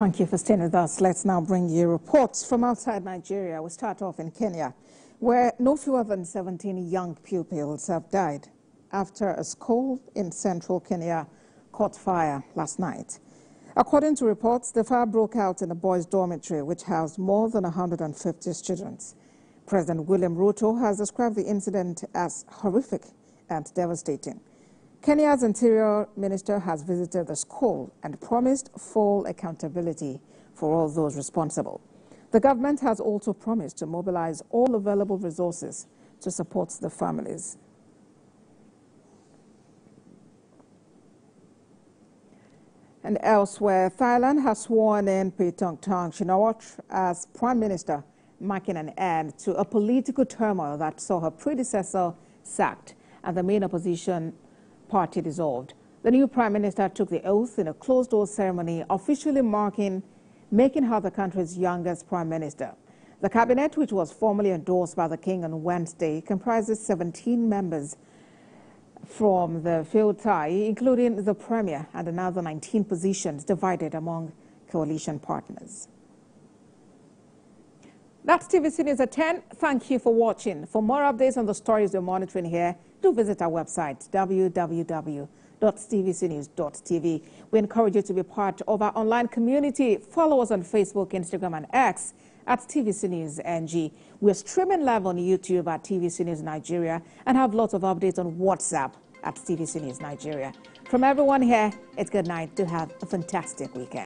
Thank you for staying with us. Let's now bring you reports from outside Nigeria. We'll start off in Kenya, where no fewer than 17 young pupils have died after a school in central Kenya caught fire last night. According to reports, the fire broke out in a boys' dormitory, which housed more than 150 students. President William Ruto has described the incident as horrific and devastating. Kenya's Interior Minister has visited the school and promised full accountability for all those responsible. The government has also promised to mobilize all available resources to support the families. And elsewhere, Thailand has sworn in Paetongtarn Shinawatra as Prime Minister, marking an end to a political turmoil that saw her predecessor sacked and the main opposition party dissolved. The new Prime Minister took the oath in a closed-door ceremony, officially making her the country's youngest Prime Minister. The cabinet, which was formally endorsed by the King on Wednesday, comprises 17 members from the Pheu Thai, including the Premier, and another 19 positions divided among coalition partners. That's TVC News at 10. Thank you for watching. For more updates on the stories we're monitoring here, do visit our website, www.tvcnews.tv. We encourage you to be part of our online community. Follow us on Facebook, Instagram, and X at TVC News NG. We're streaming live on YouTube at TVC News Nigeria and have lots of updates on WhatsApp at TVC News Nigeria. From everyone here, it's good night. Do have a fantastic weekend.